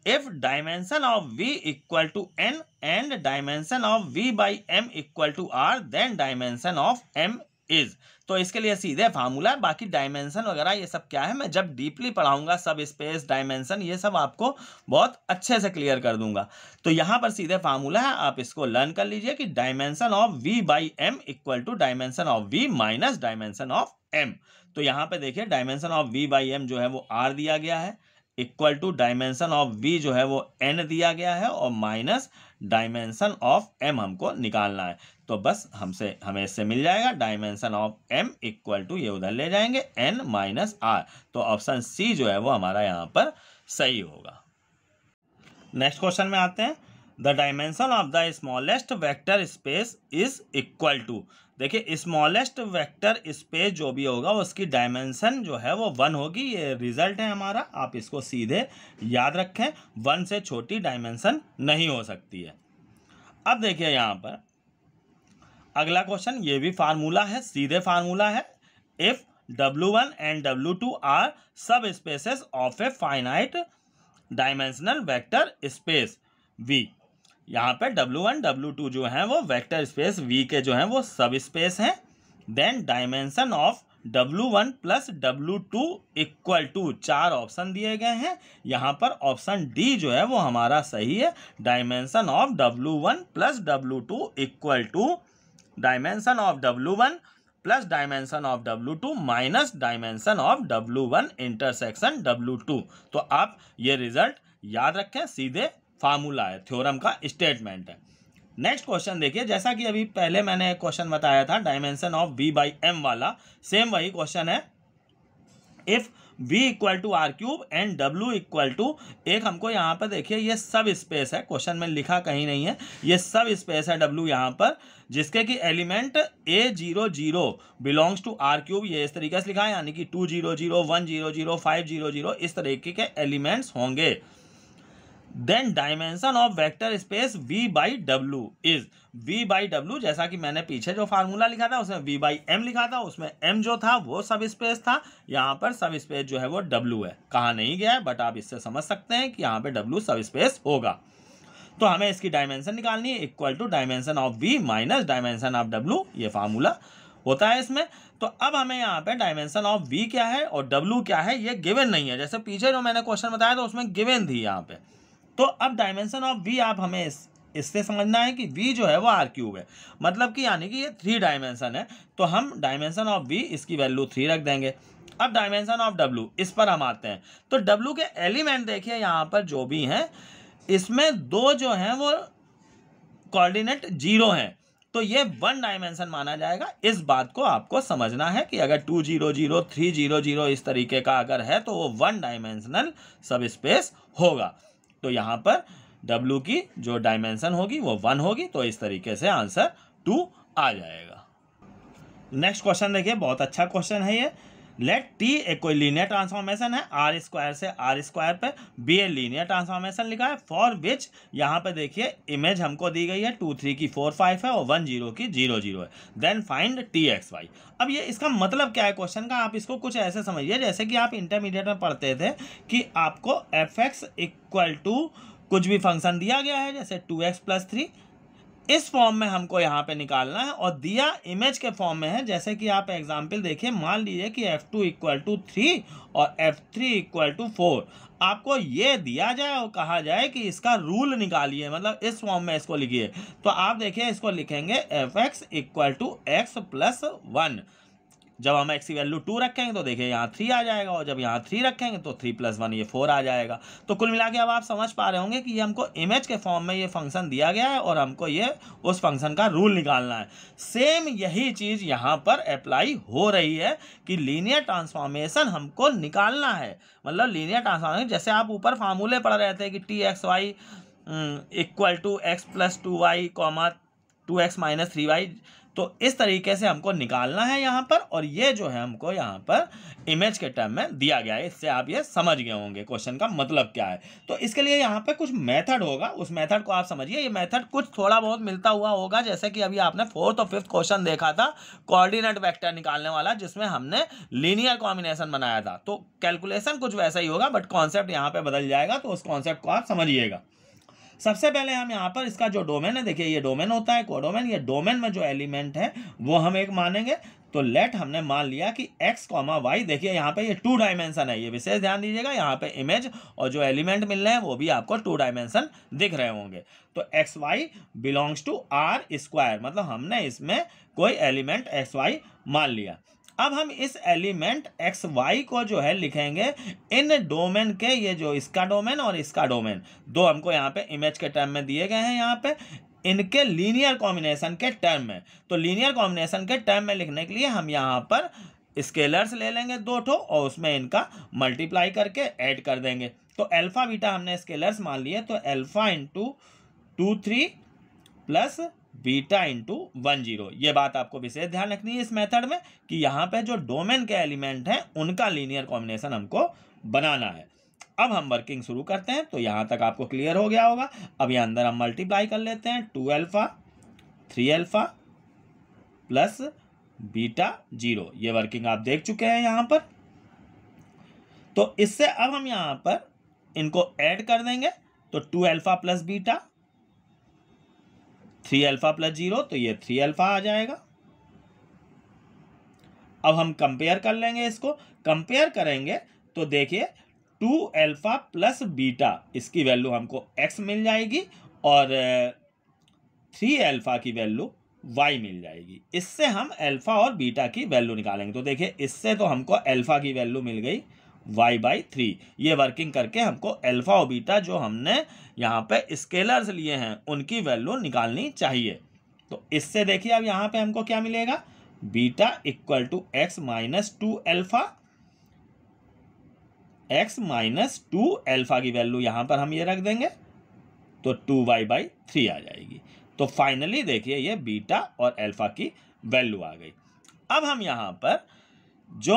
If dimension of V = n and dimension of V/m = r then dimension of M is. तो इसके लिए सीधे फार्मूला है, बाकी डायमेंशन वगैरह ये सब क्या है मैं जब डीपली पढ़ाऊंगा, सब स्पेस डायमेंशन ये सब आपको बहुत अच्छे से क्लियर कर दूंगा। तो यहाँ पर सीधे फार्मूला है, आप इसको लर्न कर लीजिए कि dimension of V/m = dimension of V - dimension of M। तो यहाँ पे देखिए डायमेंशन ऑफ V/m जो है वो R दिया गया है, = डायमेंशन ऑफ V जो है वो n दिया गया है और माइनस डायमेंशन ऑफ M हमको निकालना है। तो बस हमें इससे मिल जाएगा डायमेंशन ऑफ M = ये उधर ले जाएंगे n - r। तो ऑप्शन C जो है वो हमारा यहाँ पर सही होगा। नेक्स्ट क्वेश्चन में आते हैं, the dimension of the smallest vector space is = देखिए स्मॉलेस्ट वेक्टर स्पेस जो भी होगा उसकी डायमेंशन जो है वो 1 होगी, ये रिजल्ट है हमारा। आप इसको सीधे याद रखें, 1 से छोटी डायमेंशन नहीं हो सकती है। अब देखिए यहाँ पर अगला क्वेश्चन, ये भी फार्मूला है, सीधे फार्मूला है। If W1 and W2 are subspaces of a finite dimensional vector space V। यहाँ पे W1 W2 जो हैं वो वेक्टर स्पेस V के जो हैं वो सब स्पेस हैं। Then dimension of W1 + W2 = 4 option दिए गए हैं। यहाँ पर ऑप्शन D जो है वो हमारा सही है, dimension of W1 + W2 = dimension of W1 + dimension of W2 - dimension of W1 / W2। तो आप ये रिजल्ट याद रखें, सीधे फार्मूला है, थ्योरम का स्टेटमेंट है। नेक्स्ट क्वेश्चन देखिए, जैसा कि अभी पहले मैंने एक क्वेश्चन बताया था डायमेंशन ऑफ V/m वाला, सेम वही क्वेश्चन है। If v equal to R cube and w equal to एक हमको यहाँ पर देखिए ये सब स्पेस है, क्वेश्चन में लिखा कहीं नहीं है, ये सब स्पेस है w यहाँ पर, जिसके कि element a00 belongs to R cube, ये इस तरीके से लिखा है, यानी कि 200, 100, 500 इस तरीके के एलिमेंट्स होंगे। Then dimension of vector space v by W is v by W, जैसा कि मैंने पीछे जो फार्मूला लिखा था उसमें v बाई एम लिखा था, उसमें m जो था वो सब स्पेस था, यहाँ पर सब स्पेस जो है वो w है, कहा नहीं गया है बट आप इससे समझ सकते हैं कि यहाँ पे w सब स्पेस होगा। तो हमें इसकी डायमेंशन निकालनी है, equal to dimension of v minus dimension of w, ये फार्मूला होता है इसमें। तो अब हमें यहाँ पे डायमेंशन ऑफ v क्या है और w क्या है ये गिवन नहीं है, जैसे पीछे जो मैंने क्वेश्चन बताया था उसमें गिवन थी यहाँ पे। तो अब डायमेंशन ऑफ v आप हमें इससे समझना है कि v जो है वो आर क्यूब है, मतलब कि यानी कि ये थ्री डायमेंशन है, तो हम डायमेंशन ऑफ v इसकी वैल्यू 3 रख देंगे। अब डायमेंशन ऑफ w इस पर हम आते हैं, तो w के एलिमेंट देखिए यहाँ पर जो भी हैं, इसमें 2 जो हैं वो कोऑर्डिनेट 0 हैं, तो ये 1 डायमेंशन माना जाएगा। इस बात को आपको समझना है कि अगर 200, 300 इस तरीके का अगर है तो वो 1 डायमेंशनल सब स्पेस होगा। तो यहाँ पर W की जो डायमेंशन होगी वो 1 होगी, तो इस तरीके से आंसर 2 आ जाएगा। नेक्स्ट क्वेश्चन देखिए, बहुत अच्छा क्वेश्चन है ये। लेट T एक कोई लीनियर ट्रांसफॉर्मेशन है आर स्क्वायर से आर स्क्वायर पे, B ए लीनियर ट्रांसफॉर्मेशन लिखा है, फॉर विच यहाँ पे देखिए इमेज हमको दी गई है 2, 3 की 4, 5 है और 1, 0 की 0, 0 है। Then find T, x, y। अब ये इसका मतलब क्या है क्वेश्चन का, आप इसको कुछ ऐसे समझिए जैसे कि आप इंटरमीडिएट में पढ़ते थे कि आपको fx इक्वल टू कुछ भी फंक्शन दिया गया है जैसे 2x+3, इस फॉर्म में हमको यहाँ पे निकालना है और दिया इमेज के फॉर्म में है। जैसे कि आप एग्जांपल देखिए, मान लीजिए कि F2 इक्वल टू 3 और F3 इक्वल टू 4, आपको ये दिया जाए और कहा जाए कि इसका रूल निकालिए, मतलब इस फॉर्म में इसको लिखिए। तो आप देखिए इसको लिखेंगे Fx equal to x plus 1, जब हम x की वैल्यू 2 रखेंगे तो देखिए यहाँ 3 आ जाएगा और जब यहाँ 3 रखेंगे तो 3 प्लस 1 ये 4 आ जाएगा। तो कुल मिला के अब आप समझ पा रहे होंगे कि ये हमको इमेज के फॉर्म में ये फंक्शन दिया गया है और हमको ये उस फंक्शन का रूल निकालना है। सेम यही चीज़ यहाँ पर अप्लाई हो रही है कि लीनियर ट्रांसफॉर्मेशन हमको निकालना है, मतलब लीनियर ट्रांसफॉर्मेशन जैसे आप ऊपर फार्मूले पढ़ रहे थे कि T, x, y equal to x plus 2y, 2x minus 3y, तो इस तरीके से हमको निकालना है यहाँ पर, और ये जो है हमको यहाँ पर इमेज के टर्म में दिया गया है। इससे आप ये समझ गए होंगे क्वेश्चन का मतलब क्या है। तो इसके लिए यहाँ पे कुछ मेथड होगा, उस मेथड को आप समझिए। ये मेथड कुछ थोड़ा बहुत मिलता हुआ होगा, जैसे कि अभी आपने 4th और 5th क्वेश्चन देखा था कोऑर्डिनेट वेक्टर निकालने वाला, जिसमें हमने लीनियर कॉम्बिनेशन बनाया था। तो कैलकुलेशन कुछ वैसा ही होगा बट कॉन्सेप्ट यहाँ पर बदल जाएगा, तो उस कॉन्सेप्ट को आप समझिएगा। सबसे पहले हम यहाँ पर इसका जो डोमेन है, देखिए ये डोमेन होता है कोडोमेन, ये डोमेन में जो एलिमेंट है वो हम एक मानेंगे। तो लेट हमने मान लिया कि x, y, देखिए यहाँ पे ये 2 डायमेंशन है, ये विशेष ध्यान दीजिएगा, यहाँ पे इमेज और जो एलिमेंट मिल रहे हैं वो भी आपको 2 डायमेंशन दिख रहे होंगे। तो xy belongs to R square, मतलब हमने इसमें कोई एलिमेंट xy मान लिया। अब हम इस एलिमेंट xy को जो है लिखेंगे इन डोमेन के, ये जो इसका डोमेन और इसका डोमेन 2 हमको यहाँ पे इमेज के टर्म में दिए गए हैं, यहाँ पे इनके लीनियर कॉम्बिनेशन के टर्म में। तो लीनियर कॉम्बिनेशन के टर्म में लिखने के लिए हम यहाँ पर स्केलर्स ले लेंगे 2 और उसमें इनका मल्टीप्लाई करके ऐड कर देंगे। तो अल्फा बीटा हमने स्केलर्स मान लिए, तो alpha into 2, 3 plus beta into 1, 0। ये बात आपको विशेष ध्यान रखनी है इस मेथड में कि यहाँ पे जो डोमेन के एलिमेंट हैं उनका लीनियर कॉम्बिनेशन हमको बनाना है। अब हम वर्किंग शुरू करते हैं, तो यहाँ तक आपको क्लियर हो गया होगा। अब यहाँ अंदर हम मल्टीप्लाई कर लेते हैं 2α, 3α प्लस बीटा 0, ये वर्किंग आप देख चुके हैं यहाँ पर। तो इससे अब हम यहाँ पर इनको ऐड कर देंगे, तो 2α प्लस बीटा 3α प्लस 0, तो ये 3α आ जाएगा। अब हम कंपेयर कर लेंगे इसको, कंपेयर करेंगे तो देखिए 2α प्लस बीटा इसकी वैल्यू हमको x मिल जाएगी और 3α की वैल्यू y मिल जाएगी। इससे हम अल्फा और बीटा की वैल्यू निकालेंगे, तो देखिए इससे तो हमको अल्फा की वैल्यू मिल गई y/3। ये वर्किंग करके हमको अल्फा और बीटा जो हमने यहाँ पे स्केलर्स लिए हैं उनकी वैल्यू निकालनी चाहिए। तो इससे देखिए अब यहाँ पे हमको क्या मिलेगा, beta equal to x minus 2α x minus 2 alpha की वैल्यू यहाँ पर हम ये रख देंगे तो 2y बाई 3 आ जाएगी। तो फाइनली देखिए ये बीटा और एल्फा की वैल्यू आ गई। अब हम यहाँ पर जो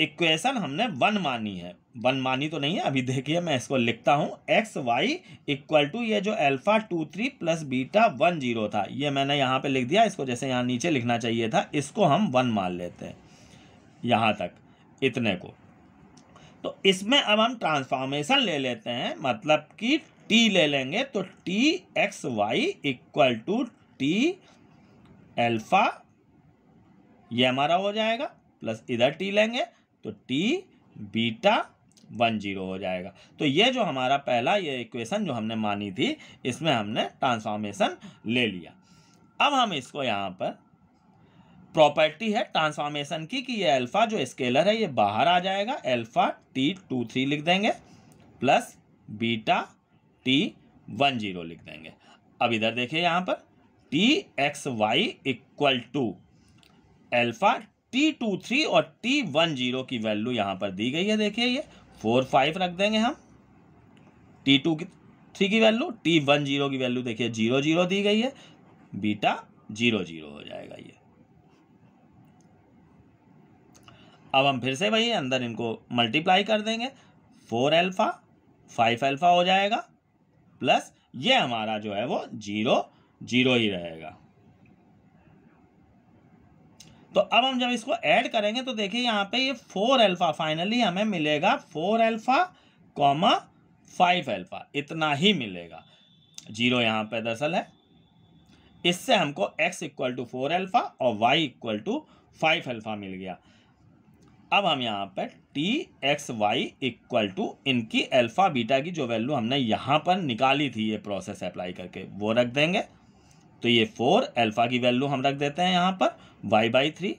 इक्वेशन हमने वन मानी है, वन मानी तो नहीं है, अभी देखिए मैं इसको लिखता हूँ, एक्स वाई इक्वल टू ये जो एल्फा 2 3 प्लस बीटा 1 0 था ये मैंने यहाँ पे लिख दिया, इसको जैसे यहाँ नीचे लिखना चाहिए था, इसको हम 1 मान लेते हैं यहाँ तक इतने को। तो इसमें अब हम ट्रांसफॉर्मेशन ले लेते हैं, मतलब कि टी ले लेंगे तो T X Y equal to T alpha ये हमारा हो जाएगा प्लस इधर टी लेंगे तो टी बीटा 1 0 हो जाएगा। तो ये जो हमारा पहला ये इक्वेशन जो हमने मानी थी इसमें हमने ट्रांसफॉर्मेशन ले लिया। अब हम इसको यहाँ पर प्रॉपर्टी है ट्रांसफॉर्मेशन की कि ये अल्फ़ा जो स्केलर है ये बाहर आ जाएगा, अल्फ़ा T 2 3 लिख देंगे प्लस बीटा T 1 0 लिख देंगे। अब इधर देखिए यहाँ पर T x y equal to alpha T 2 3 और T 1 0 की वैल्यू यहाँ पर दी गई है, देखिए ये 4 5 रख देंगे हम T 2 3 की वैल्यू, T 1 0 की वैल्यू देखिए 0 0 दी गई है, बीटा 0 0 हो जाएगा ये। अब हम फिर से वही अंदर इनको मल्टीप्लाई कर देंगे, 4 अल्फ़ा 5 अल्फ़ा हो जाएगा प्लस ये हमारा जो है वो 0 0 ही रहेगा। तो अब हम जब इसको ऐड करेंगे तो देखिए यहाँ पे ये 4 अल्फ़ा फाइनली हमें मिलेगा 4 अल्फ़ा 5 अल्फ़ा इतना ही मिलेगा, 0 यहाँ पे दरअसल है। इससे हमको x इक्वल टू 4 अल्फ़ा और y इक्वल टू 5 अल्फ़ा मिल गया। अब हम यहाँ पर T x y equal to इनकी अल्फ़ा बीटा की जो वैल्यू हमने यहाँ पर निकाली थी ये प्रोसेस अप्लाई करके वो रख देंगे। तो ये 4 अल्फ़ा की वैल्यू हम रख देते हैं यहाँ पर y बाई 3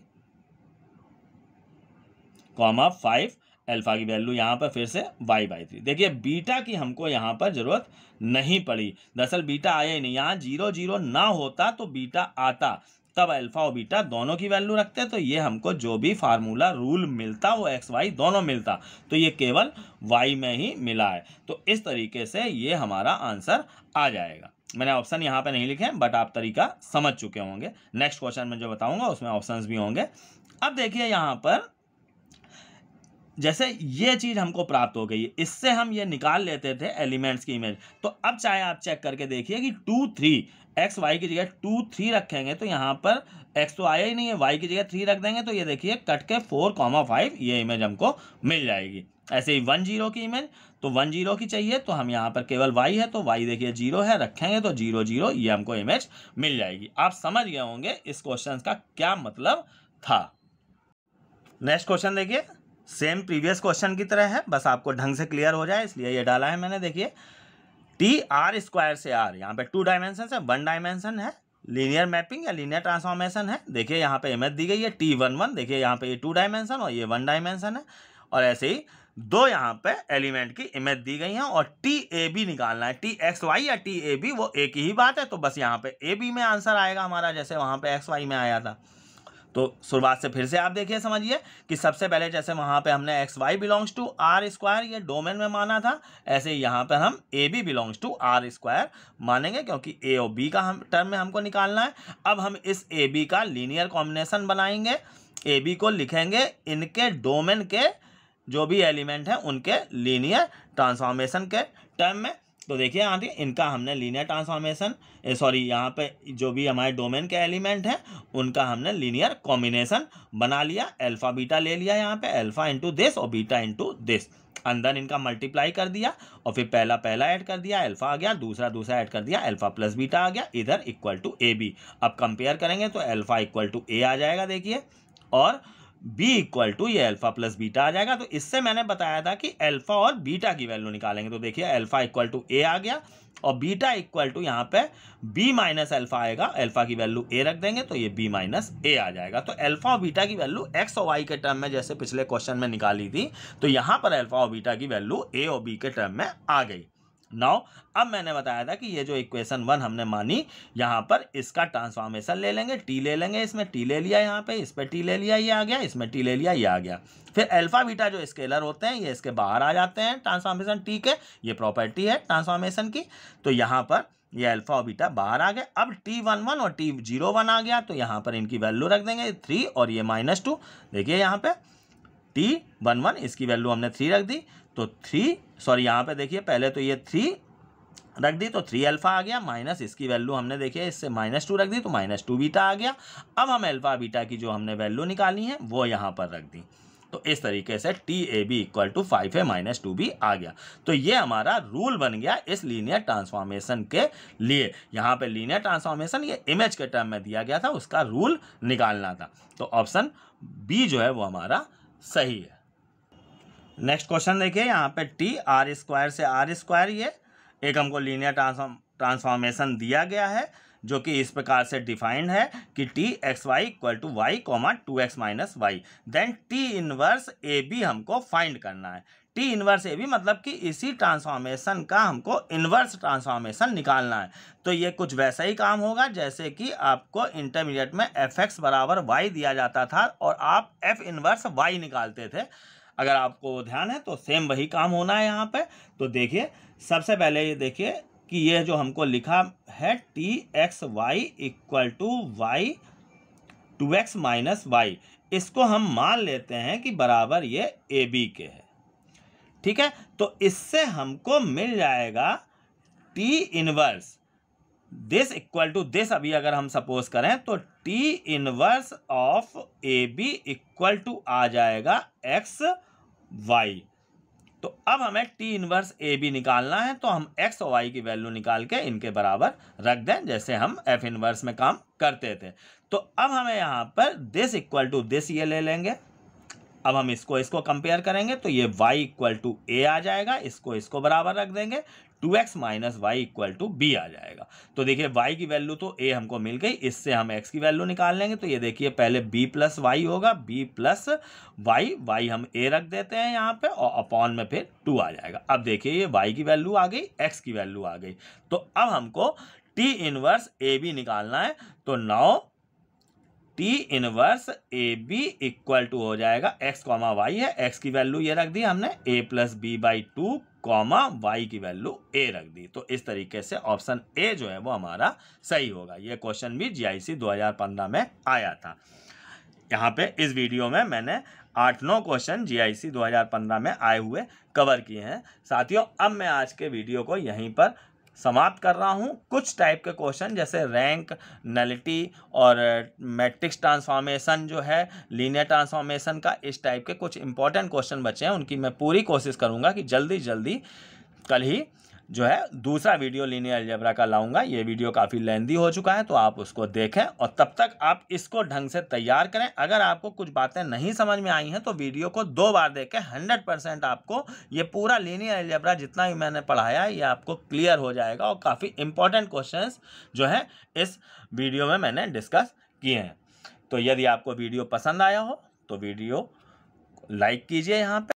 5 अल्फ़ा की वैल्यू यहाँ पर फिर से y बाई 3। देखिए बीटा की हमको यहाँ पर ज़रूरत नहीं पड़ी, दरअसल बीटा आया ही नहीं, यहाँ 0 0 ना होता तो बीटा आता, तब अल्फ़ा और बीटा दोनों की वैल्यू रखते तो ये हमको जो भी फार्मूला रूल मिलता वो एक्स वाई दोनों मिलता, तो ये केवल वाई में ही मिला है। तो इस तरीके से ये हमारा आंसर आ जाएगा। मैंने ऑप्शन यहाँ पे नहीं लिखे हैं बट आप तरीका समझ चुके होंगे, नेक्स्ट क्वेश्चन में जो बताऊँगा उसमें ऑप्शंस भी होंगे। अब देखिए यहाँ पर जैसे ये चीज़ हमको प्राप्त हो गई, इससे हम ये निकाल लेते थे एलिमेंट्स की इमेज, तो अब चाहे आप चेक करके देखिए कि 2 3 एक्स वाई की जगह 2 3 रखेंगे तो यहाँ पर x तो आया ही नहीं है, y की जगह 3 रख देंगे तो ये देखिए कट के 4 5 ये इमेज हमको मिल जाएगी। ऐसे ही 1 0 की इमेज, तो 1 0 की चाहिए तो हम यहाँ पर केवल y है तो y देखिए 0 है, रखेंगे तो 0 0 ये हमको इमेज मिल जाएगी। आप समझ गए होंगे इस क्वेश्चन का क्या मतलब था। नेक्स्ट क्वेश्चन देखिए सेम प्रीवियस क्वेश्चन की तरह है, बस आपको ढंग से क्लियर हो जाए इसलिए ये डाला है मैंने। देखिए T r² से r, यहाँ पे 2 डायमेंशन है, 1 डायमेंशन है, लीनियर मैपिंग या लीनियर ट्रांसफॉर्मेशन है। देखिए यहाँ पे इमेज दी गई है T 1 1, देखिए यहाँ पे ये 2 डायमेंशन और ये 1 डायमेंशन है, और ऐसे ही 2 यहाँ पे एलिमेंट की इमेज दी गई हैं और TAB निकालना है, T x y या TAB वो एक ही बात है। तो बस यहाँ पे AB में आंसर आएगा हमारा, जैसे वहाँ पे XY में आया था। तो शुरुआत से फिर से आप देखिए समझिए कि सबसे पहले जैसे वहाँ पे हमने XY बिलोंग्स टू R² ये डोमेन में माना था, ऐसे ही यहाँ पर हम AB बिलोंग्स टू R² मानेंगे क्योंकि A और B का हम टर्म में हमको निकालना है। अब हम इस AB का लीनियर कॉम्बिनेशन बनाएंगे, AB को लिखेंगे इनके डोमेन के जो भी एलिमेंट हैं उनके लीनियर ट्रांसफॉर्मेशन के टर्म में। तो देखिए यहाँ पे इनका हमने लीनियर ट्रांसफॉर्मेशन यहाँ पे जो भी हमारे डोमेन के एलिमेंट हैं उनका हमने लीनियर कॉम्बिनेशन बना लिया, अल्फ़ा बीटा ले लिया यहाँ पे, अल्फ़ा इंटू दिस और बीटा इंटू दिस, अंदर इनका मल्टीप्लाई कर दिया और फिर पहला ऐड कर दिया अल्फ़ा आ गया, दूसरा ऐड कर दिया अल्फ़ा प्लस बीटा आ गया, इधर इक्वल टू AB। अब कंपेयर करेंगे तो अल्फ़ा इक्वल टू A आ जाएगा देखिए और B इक्वल टू ये अल्फ़ा प्लस बीटा आ जाएगा। तो इससे मैंने बताया था कि अल्फ़ा और बीटा की वैल्यू निकालेंगे, तो देखिए अल्फ़ा इक्वल टू A आ गया और बीटा इक्वल टू यहाँ पे B माइनस अल्फ़ा आएगा, अल्फ़ा की वैल्यू A रख देंगे तो ये B माइनस A आ जाएगा। तो अल्फ़ा और बीटा की वैल्यू x और y के टर्म में जैसे पिछले क्वेश्चन में निकाली थी, तो यहाँ पर अल्फ़ा और बीटा की वैल्यू A और B के टर्म में आ गई। नाउ अब मैंने बताया था कि ये जो इक्वेशन वन हमने मानी, यहाँ पर इसका ट्रांसफॉर्मेशन ले लेंगे, टी ले लेंगे, इसमें टी ले लिया, यहाँ पे इस पर टी ले लिया, ये आ गया, इसमें टी ले लिया, ये आ गया। फिर अल्फा बीटा जो स्केलर होते हैं ये इसके बाहर आ जाते हैं ट्रांसफॉर्मेशन टी के, ये प्रॉपर्टी है ट्रांसफॉर्मेशन की। तो यहाँ पर ये अल्फा और बीटा बाहर आ गए। अब t11 और t01 आ गया, तो यहाँ पर इनकी वैल्यू रख देंगे 3 और ये -2। देखिए यहाँ पे t11 इसकी वैल्यू हमने 3 रख दी, तो 3 यहाँ पे देखिए पहले तो ये 3 रख दी तो 3 अल्फ़ा आ गया, माइनस इसकी वैल्यू हमने देखिए इससे -2 रख दी तो -2 बीटा आ गया। अब हम अल्फ़ा बीटा की जो हमने वैल्यू निकाली है वो यहाँ पर रख दी, तो इस तरीके से TAB = 5A - 2B आ गया। तो ये हमारा रूल बन गया इस लीनियर ट्रांसफॉर्मेशन के लिए। यहाँ पे लीनियर ट्रांसफॉर्मेशन ये इमेज के टर्म में दिया गया था, उसका रूल निकालना था, तो ऑप्शन बी जो है वो हमारा सही है। नेक्स्ट क्वेश्चन देखिए, यहाँ पे TR² से R² ये एक हमको लीनियर ट्रांसफॉर्मेशन दिया गया है जो कि इस प्रकार से डिफाइंड है कि TXY = Y, 2X - Y। Then T 1AB हमको फाइंड करना है। T 1AB मतलब कि इसी ट्रांसफॉर्मेशन का हमको इन्वर्स ट्रांसफॉर्मेशन निकालना है। तो ये कुछ वैसा ही काम होगा जैसे कि आपको इंटरमीडिएट में FX = Y दिया जाता था और आप F 1Y निकालते थे, अगर आपको ध्यान है तो सेम वही काम होना है यहाँ पे। तो देखिए सबसे पहले ये देखिए कि ये जो हमको लिखा है TXY = Y, 2X - Y, इसको हम मान लेते हैं कि बराबर ये AB के है, ठीक है। तो इससे हमको मिल जाएगा T 1 दिस = दिस। अभी अगर हम सपोज करें तो T 1 ऑफ AB = आ जाएगा XY। तो अब हमें T 1AB निकालना है, तो हम x और y की वैल्यू निकाल के इनके बराबर रख दें जैसे हम F 1 में काम करते थे। तो अब हमें यहाँ पर दिस = दिस ये ले लेंगे। अब हम इसको कंपेयर करेंगे तो ये Y = A आ जाएगा, इसको बराबर रख देंगे, 2X - Y = B आ जाएगा। तो देखिए Y की वैल्यू तो A हमको मिल गई, इससे हम X की वैल्यू निकाल लेंगे। तो ये देखिए पहले B + Y होगा, B + Y हम A रख देते हैं यहाँ पे और अपॉन में फिर 2 आ जाएगा। अब देखिए ये Y की वैल्यू आ गई, X की वैल्यू आ गई। तो अब हमको T 1AB निकालना है, तो नाउ T 1AB = हो जाएगा X, Y है, X की वैल्यू ये रख दी हमने A + B/2, Y की वैल्यू A रख दी। तो इस तरीके से ऑप्शन A जो है वो हमारा सही होगा। ये क्वेश्चन भी GIC 2015 में आया था। यहाँ पे इस वीडियो में मैंने 8-9 क्वेश्चन GIC 2015 में आए हुए कवर किए हैं। साथियों अब मैं आज के वीडियो को यहीं पर समाप्त कर रहा हूँ। कुछ टाइप के क्वेश्चन जैसे रैंक, नलिटी और मैट्रिक्स ट्रांसफॉर्मेशन जो है लीनियर ट्रांसफॉर्मेशन का, इस टाइप के कुछ इंपॉर्टेंट क्वेश्चन बचे हैं, उनकी मैं पूरी कोशिश करूँगा कि जल्दी कल ही जो है दूसरा वीडियो लीनियर अलजेब्रा का लाऊंगा। ये वीडियो काफ़ी लेंथी हो चुका है, तो आप उसको देखें और तब तक आप इसको ढंग से तैयार करें। अगर आपको कुछ बातें नहीं समझ में आई हैं तो वीडियो को 2 बार देखें, 100% आपको ये पूरा लीनियर अलजेब्रा जितना भी मैंने पढ़ाया है ये आपको क्लियर हो जाएगा। और काफ़ी इंपॉर्टेंट क्वेश्चन जो हैं इस वीडियो में मैंने डिस्कस किए हैं। तो यदि आपको वीडियो पसंद आया हो तो वीडियो लाइक कीजिए यहाँ पर।